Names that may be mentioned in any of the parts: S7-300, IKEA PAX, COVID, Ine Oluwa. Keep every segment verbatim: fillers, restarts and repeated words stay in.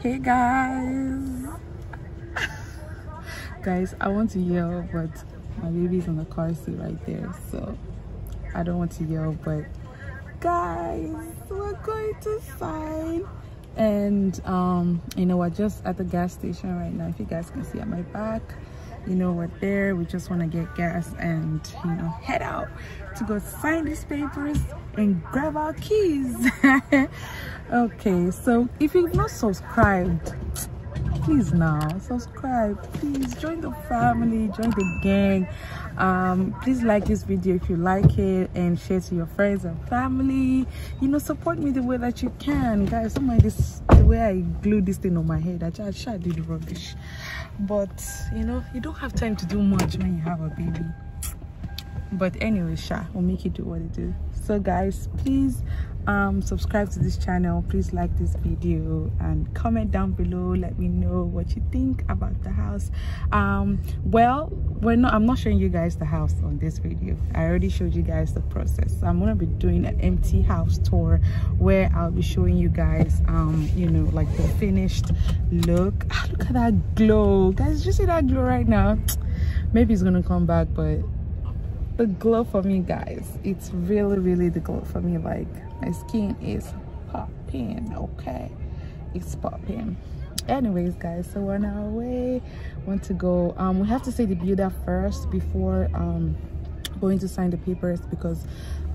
Hey guys. Guys, I want to yell, but my baby's on the car seat right there, so I don't want to yell, but guys, we're going to sign. And um you know, we're just at the gas station right now. If you guys can see at my back, you know, we're there. We just want to get gas and, you know, head out to go sign these papers and grab our keys. Okay, so if you've not subscribed, please now subscribe. Please join the family, join the gang. Um please like this video if you like it, and share to your friends and family. You know, support me the way that you can, guys. Don't mind this, the way I glue this thing on my head. I just I did rubbish, but you know, you don't have time to do much when you have a baby. But anyway, sha, we'll make you do what you do. So guys, please um subscribe to this channel. Please like this video and comment down below. Let me know what you think about the house. Um well, we're not i'm not showing you guys the house on this video. I already showed you guys the process. So I'm gonna be doing an empty house tour where I'll be showing you guys um you know, like the finished look. Ah, look at that glow, guys. Did you see that glow right now? Maybe it's gonna come back, but the glow for me, guys, it's really really the glow for me. Like, my skin is popping. Okay, it's popping. Anyways, guys, so we're on our way. Want to go um we have to see the builder first before um going to sign the papers, because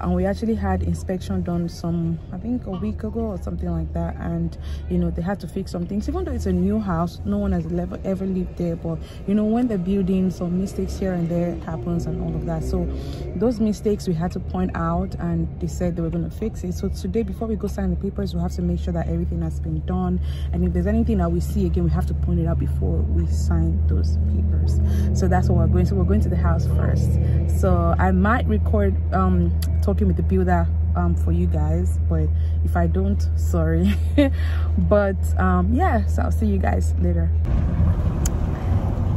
um, we actually had inspection done some, I think a week ago or something like that, and you know, they had to fix some things. Even though it's a new house, no one has ever ever lived there, but you know, when they're building, some mistakes here and there happens and all of that. So those mistakes we had to point out, and they said they were going to fix it. So today, before we go sign the papers, we have to make sure that everything has been done, and if there's anything that we see again, we have to point it out before we sign those papers. So that's what we're going to we're going to the house first. So I might record um talking with the builder um for you guys, but if I don't, sorry. But um yeah, so I'll see you guys later.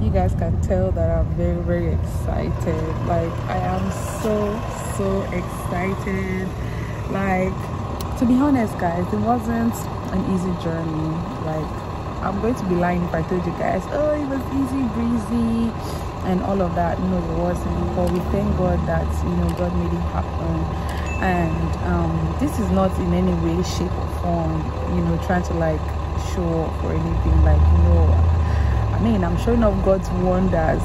You guys can tell that I'm very very excited. Like, I am so so excited. Like, to be honest, guys, it wasn't an easy journey. Like, I'm going to be lying if I told you guys, oh, it was easy breezy and all of that. No, it wasn't. But we thank God that, you know, God made it happen. And um this is not in any way, shape or form, you know, trying to like show up or anything. Like, no, I mean, I'm showing off God's wonders.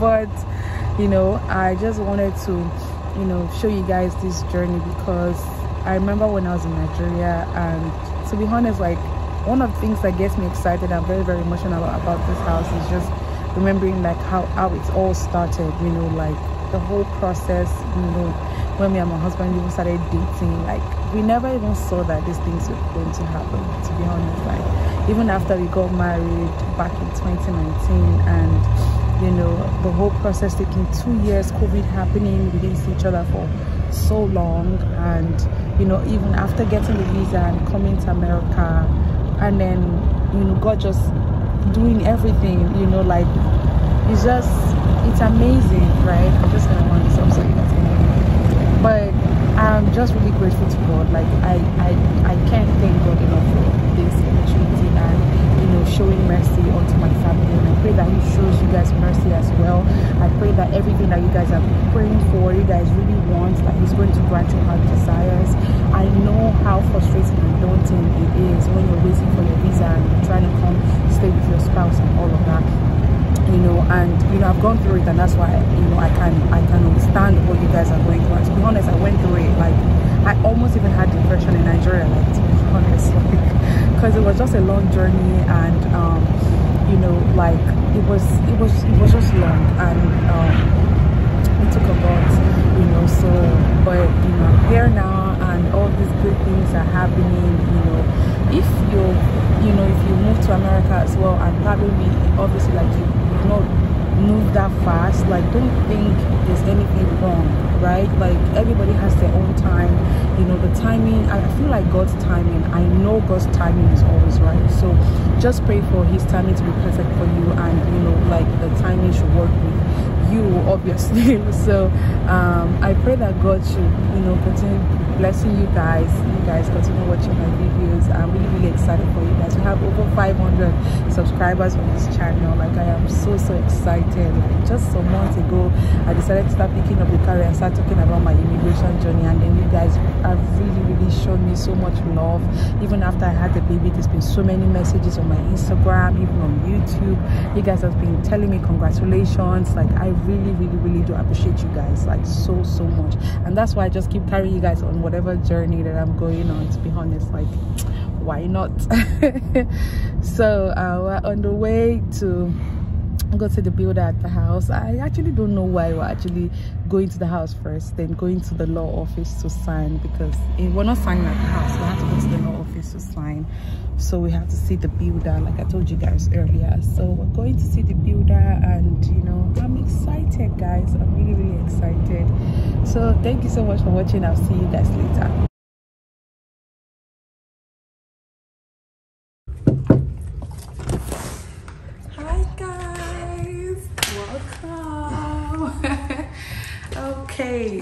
But you know, I just wanted to, you know, show you guys this journey, because I remember when I was in Nigeria, and to be honest, like, one of the things that gets me excited and very very emotional about this house is just remembering like how how it all started, you know, like the whole process. You know, when me and my husband even started dating, like, we never even saw that these things were going to happen, to be honest. Like, even after we got married back in twenty nineteen, and you know, the whole process taking two years, COVID happening, we didn't see each other for so long. And you know, even after getting the visa and coming to America, and then, you know, God just doing everything, you know, like, it's just, it's amazing, right? I'm just gonna want this up so you guys can hear me. But I'm just really grateful to God. Like, I, I, I can't thank God enough for this opportunity and, you know, showing mercy onto my family. And I pray that He shows you guys mercy as well. I pray that everything that you guys are praying for, you guys really want, that He's going to grant you heart desires. I know how frustrating and daunting it is when you're waiting for your visa and you're trying to come stay with your spouse and all of that. You know, and you know, I've gone through it, and that's why, you know, I can I can understand what you guys are going through. And to be honest, I went through it. Like, I almost even had depression in Nigeria, like, to be honest, because like, it was just a long journey, and um, you know, like, it was it was it was just long, and um, it took a lot, you know. So, but you know, I'm here now, and all these good things are happening, you know. If you you know, if you move to America as well, and probably obviously like you. Not move that fast. Like, don't think there's anything wrong, right? Like, everybody has their own time, you know. The timing, I feel like God's timing, I know God's timing is always right. So just pray for His timing to be perfect for you, and you know, like, the timing should work with you, obviously. So um I pray that God should, you know, continue blessing you guys. You guys continue watching my videos. I'm really really excited excited for you guys. We have over five hundred subscribers on this channel. Like, I am so so excited. Like, just some months ago I decided to start picking up the camera and start talking about my immigration journey, and then you guys have really really shown me so much love. Even after I had the baby, there's been so many messages on my Instagram, even on YouTube. You guys have been telling me congratulations. Like, I really really really do appreciate you guys, like, so so much. And that's why I just keep carrying you guys on whatever journey that I'm going on, to be honest. Like, why not? So uh, we're on the way to go to the builder at the house. I actually don't know why we're actually going to the house first, then going to the law office to sign, because we're not signing at the house. We have to go to the law office to sign, so we have to see the builder, like I told you guys earlier. So we're going to see the builder, and you know, I'm excited, guys. I'm really really excited. So thank you so much for watching. I'll see you guys later.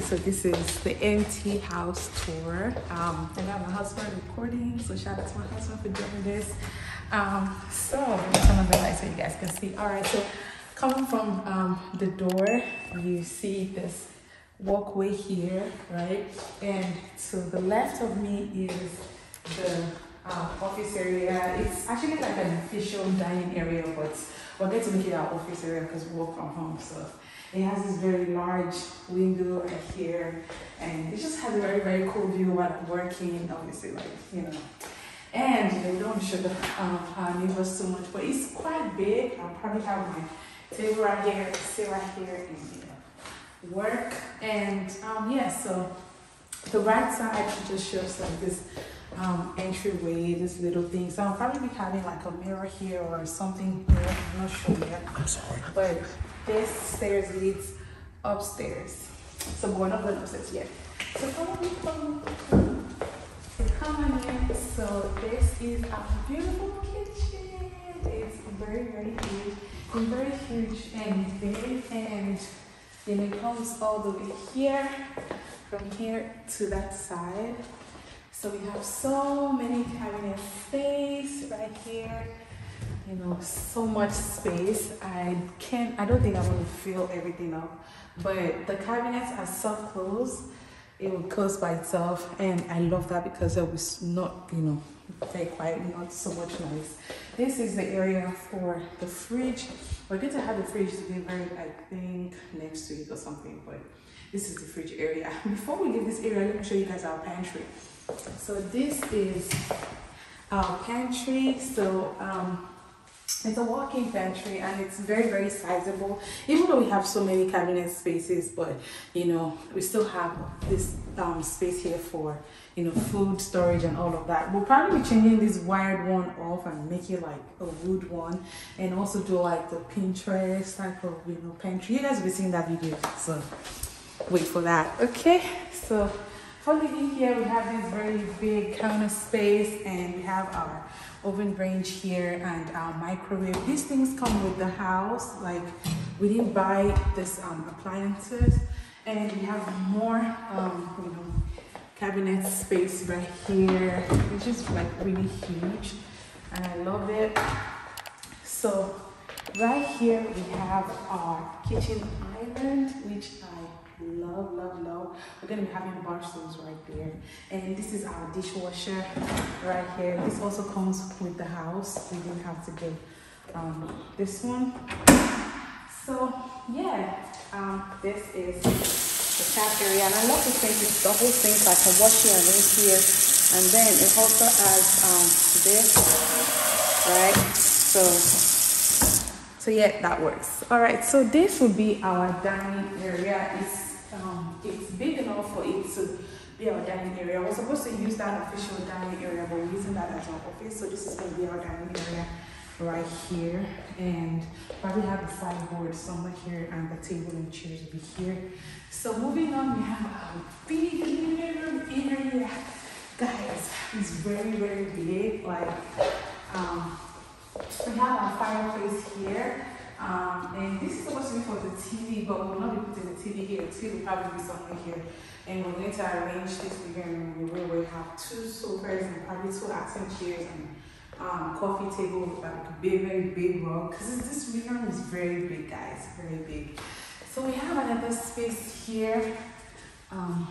So this is the empty house tour. Um, I got my husband recording, so shout out to my husband for doing this. Um, so I'm gonna turn on the light so you guys can see. All right, so coming from um, the door, you see this walkway here, right? And to the left of me is the um, office area. It's actually like an official dining area, but we're going to make it our office area because we work from home, so. It has this very large window right here, and it just has a very, very cool view while I'm working, obviously, like, you know. And they don't show the um, our neighbors so much, but it's quite big. I'll probably have my table right here, sit right here, and, you know, work. And, um, yeah, so the right side just shows, like, this um, entryway, this little thing. So I'll probably be having, like, a mirror here or something here. I'm not sure yet. I'm sorry. But this stairs leads upstairs, so we're not going upstairs yet. So come, come, come. So come on in. So this is our beautiful kitchen. It's very, very huge, and very huge and big, and then it comes all the way here, from here to that side. So we have so many cabinet space right here. You know, so much space. I can't, I don't think I want to fill everything up, but the cabinets are soft close. It will close by itself, and I love that because it was not, you know, very quiet, not so much noise. This is the area for the fridge. We're going to have the fridge delivered, I think, next week or something, but this is the fridge area. Before we leave this area, let me show you guys our pantry. So this is our pantry. So, um, it's a walk-in pantry, and it's very very sizable, even though we have so many cabinet spaces. But you know, we still have this um space here for, you know, food storage and all of that. We'll probably be changing this wired one off and make it like a wood one, and also do like the Pinterest type of, you know, pantry. You guys will be seeing that video, so wait for that. Okay, so following here, we have this very big counter space, and we have our oven range here and our microwave. These things come with the house, like, we didn't buy this um, appliances. And we have more, um, you know, cabinet space right here, which is like really huge, and I love it. So right here we have our kitchen island, which I love love love. We're gonna be having bar stools right there, and this is our dishwasher right here. This also comes with the house. We didn't have to get um this one. So yeah, um this is the tap area, and I love this thing. It's double sink, I can wash here and rinse here, and then it also has um this, right? So So yeah, that works. All right, so this would be our dining area. It's um, it's big enough for it to be our dining area. We're supposed to use that official dining area, but we're using that as our office. So this is gonna be our dining area right here, and probably have the sideboard somewhere here, and the table and chairs will be here. So moving on, we have our big living room area, guys. It's very very big, like. Um, We have our fireplace here, um, and this is supposed to be for the T V, but we'll not be putting the T V here. The T V will probably be somewhere here, and we're going to arrange this living room where we will have two sofas and probably two accent chairs and um, coffee table with like a big, very big rug, because this living room is very big, guys, very big. So we have another space here. Um,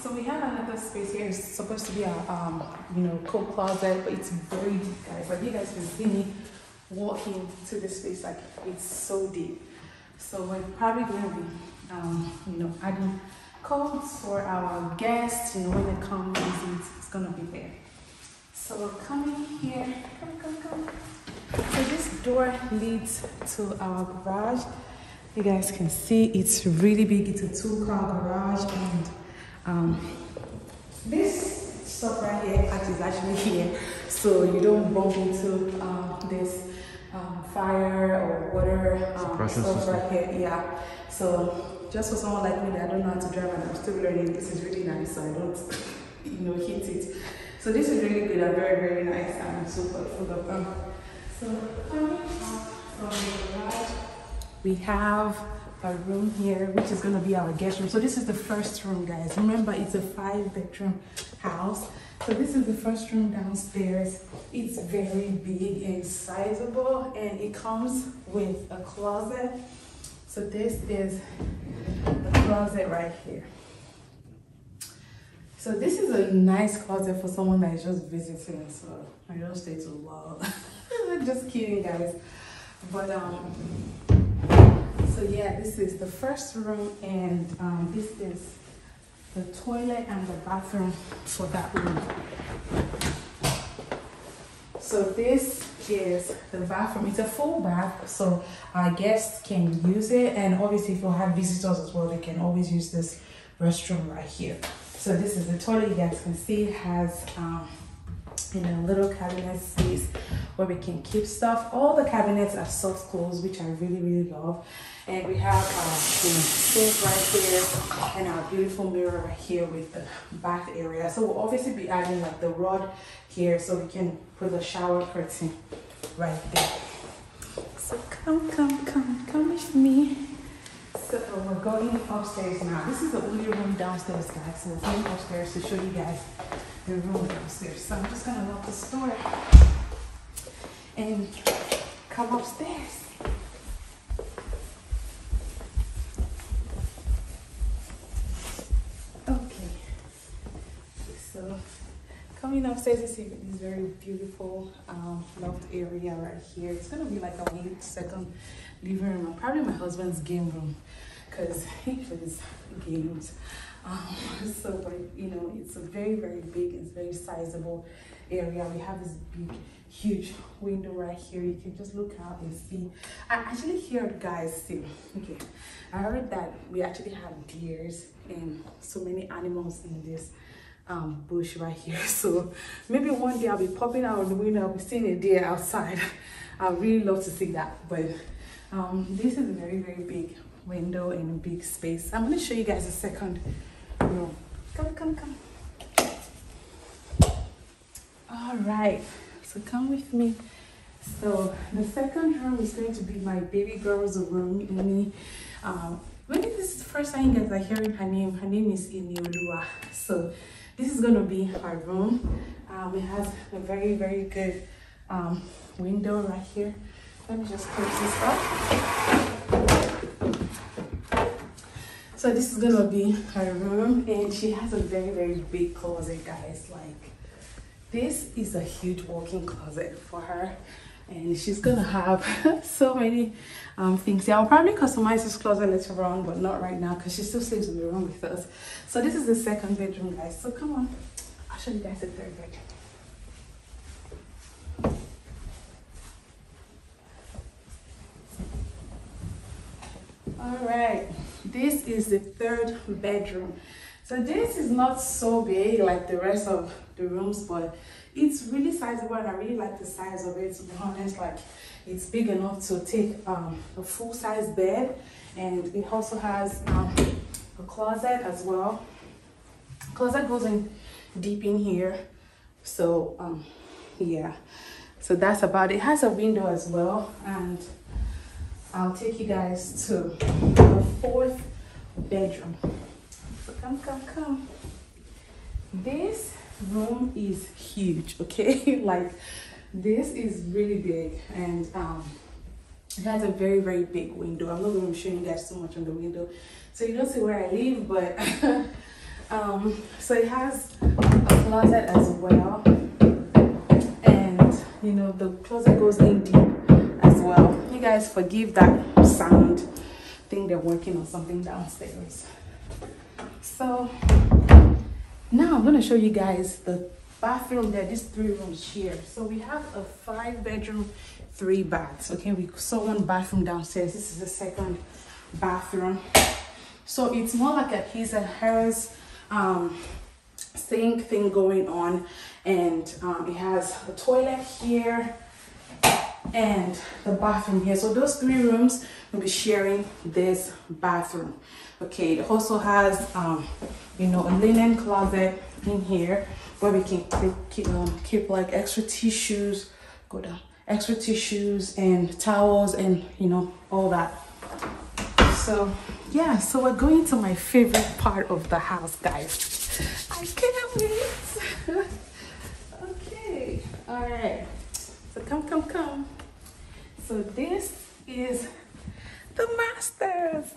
so we have another space here. It's supposed to be a um, you know, coat closet, but it's very deep, guys. But you guys can see me walking to the space, like it's so deep. So we're probably going to be um, you know, adding coats for our guests, you know, when they come visit, it's gonna be there. So we're coming here, come, come, come. So this door leads to our garage. You guys can see it's really big. It's a two-car garage, and um, this stuff right here is actually here, so you don't bump into uh, this um, fire or water um, stuff right here. Yeah. So. Just for someone like me that I don't know how to drive and I'm still learning, this is really nice, so I don't, you know, hit it. So this is really good and very, very nice and super full of fun. So coming up from the garage, we have a room here, which is gonna be our guest room. So this is the first room, guys. Remember, it's a five-bedroom house. So this is the first room downstairs. It's very big and sizable, and it comes with a closet. So this is the closet right here. So this is a nice closet for someone that is just visiting. So I don't stay too long. Just kidding, guys. But um, so yeah, this is the first room, and um, this is the toilet and the bathroom for that room. So this is the bathroom. It's a full bath, so our guests can use it, and obviously if we have visitors as well, they can always use this restroom right here. So this is the toilet. You guys can see it has um, you know, little cabinet space where we can keep stuff. All the cabinets are soft close, which I really, really love. And we have our you know, sink right here, and our beautiful mirror right here with the bath area. So we'll obviously be adding like the rod here, so we can put the shower curtain right there. So come, come, come, come with me. So we're going upstairs now. This is the only room downstairs, guys. So we're going upstairs to show you guys the room downstairs. So I'm just gonna lock this door and come upstairs. Okay, so coming upstairs, you see this very beautiful um, loft area right here. It's gonna be like a weird second living room, and probably my husband's game room, because he plays games. Um, so, but you know, it's a very, very big, it's very sizable area. We have this big, huge window right here. You can just look out and see. I actually heard, guys, see, okay, I heard that we actually have deers and so many animals in this um, bush right here. So maybe one day I'll be popping out of the window, I'll be seeing a deer outside. I really love to see that, but um, this is a very, very big window and a big space. I'm going to show you guys a second room. Come, come, come. All right, so come with me. So the second room is going to be my baby girl's room. Ine, um, maybe this is the first time you guys are hearing her name. Her name is Ine Oluwa. So this is going to be her room. Um, it has a very, very good um, window right here. Let me just close this up. So this is going to be her room, and she has a very, very big closet, guys. Like, this is a huge walk-in closet for her, and she's gonna have so many um, things. Yeah, I'll probably customize this closet later on, but not right now because she still sleeps in the room with us. So this is the second bedroom, guys. So come on, I'll show you guys the third bedroom. All right, this is the third bedroom. So this is not so big like the rest of the rooms, but it's really sizable, and I really like the size of it, to be honest. Like, it's big enough to take um, a full-size bed, and it also has um, a closet as well. Closet goes in deep in here, so um, yeah. So that's about it. It has a window as well, and I'll take you guys to the fourth bedroom. Come, come, come. This room is huge, okay? Like this is really big, and um it has a very very big window. I'm not going to show you guys so much on the window, so you don't see where I live, but um so it has a closet as well, and you know the closet goes in deep as well. You guys forgive that sound, I think they're working on something downstairs. So now I'm going to show you guys the bathroom. There are these three rooms here. So we have a five bedroom, three baths. Okay, we saw one bathroom downstairs. This is the second bathroom. So it's more like a his and hers um, sink thing going on. And um, it has a toilet here and the bathroom here. So those three rooms will be sharing this bathroom. Okay, it also has um, you know, a linen closet in here where we can keep, keep, um, keep like extra tissues, go down, extra tissues and towels and you know all that. So yeah, so we're going to my favorite part of the house, guys. I can't wait. Okay, all right. So come, come, come. So this is the master's.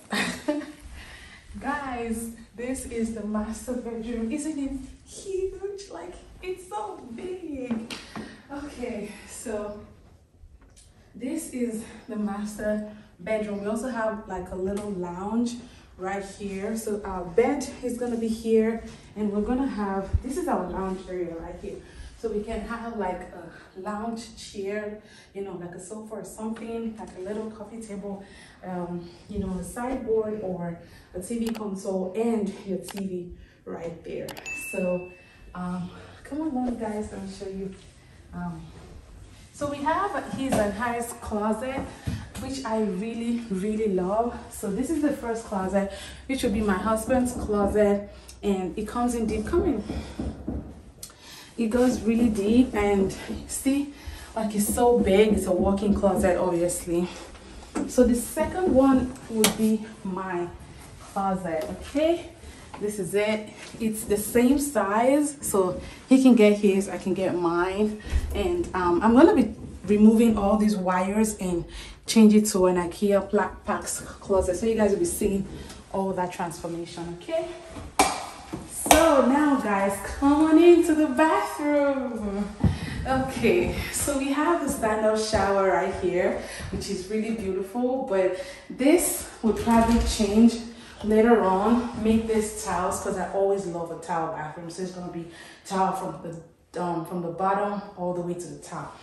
Guys, this is the master bedroom. Isn't it huge? Like, it's so big. Okay, so this is the master bedroom. We also have like a little lounge right here. So our bed is gonna be here, and we're gonna have, this is our lounge area right here. So we can have like a lounge chair, you know, like a sofa or something, like a little coffee table, um, you know, a sideboard or a T V console and your T V right there. So um, come along, guys, I'll show you. Um, so we have his and hers closet, which I really, really love. So this is the first closet, which will be my husband's closet, and it comes in deep. Come in. It goes really deep, and see, like it's so big. It's a walk-in closet, obviously. So the second one would be my closet, okay? This is it. It's the same size, so he can get his, I can get mine. And um, I'm gonna be removing all these wires and change it to an IKEA PAX closet. So you guys will be seeing all that transformation, okay? So now, guys, come on into the bathroom. Okay, so we have the stand-up shower right here, which is really beautiful, but this will probably change later on. Make this tiles, because I always love a tile bathroom. So it's gonna be tile from the um, from the bottom all the way to the top.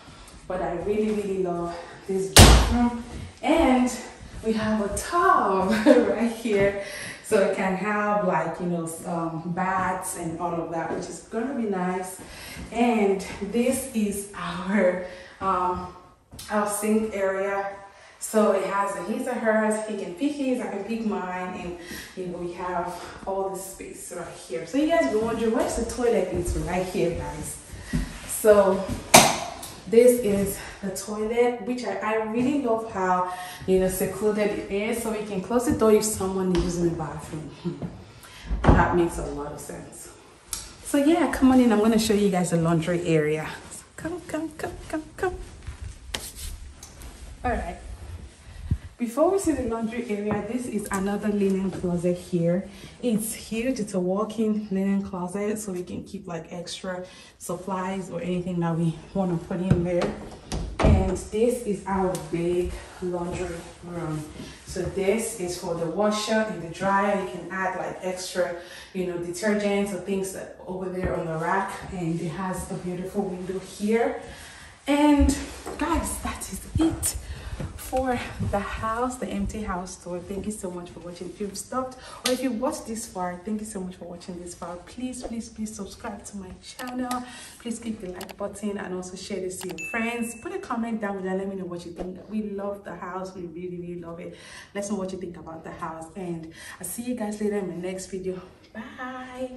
But I really, really love this bathroom, and we have a tub right here. So it can have like, you know, um, baths and all of that, which is gonna be nice. And this is our, um, our sink area. So it has a his or hers, he can pick his, I can pick mine, and you know, we have all this space right here. So you guys will wonder, where's the toilet? It's right here, guys. So this is the toilet, which I, I really love how, you know, secluded it is. So we can close the door if someone is using the bathroom. That makes a lot of sense. So yeah, come on in. I'm going to show you guys the laundry area. So come, come, come, come, come. All right. Before we see the laundry area, this is another linen closet here. It's huge. It's a walk-in linen closet, so we can keep like extra supplies or anything that we want to put in there. And this is our big laundry room. So this is for the washer and the dryer. You can add like extra, you know, detergents or things that over there on the rack. And it has a beautiful window here. And guys, that is it for the house, the empty house tour. Thank you so much for watching. If you've stopped or if you watched this far, thank you so much for watching this far. Please, please, please subscribe to my channel. Please click the like button and also share this to your friends. Put a comment down below. Let me know what you think. We love the house. We really, really love it. Let us know what you think about the house. And I'll see you guys later in my next video. Bye.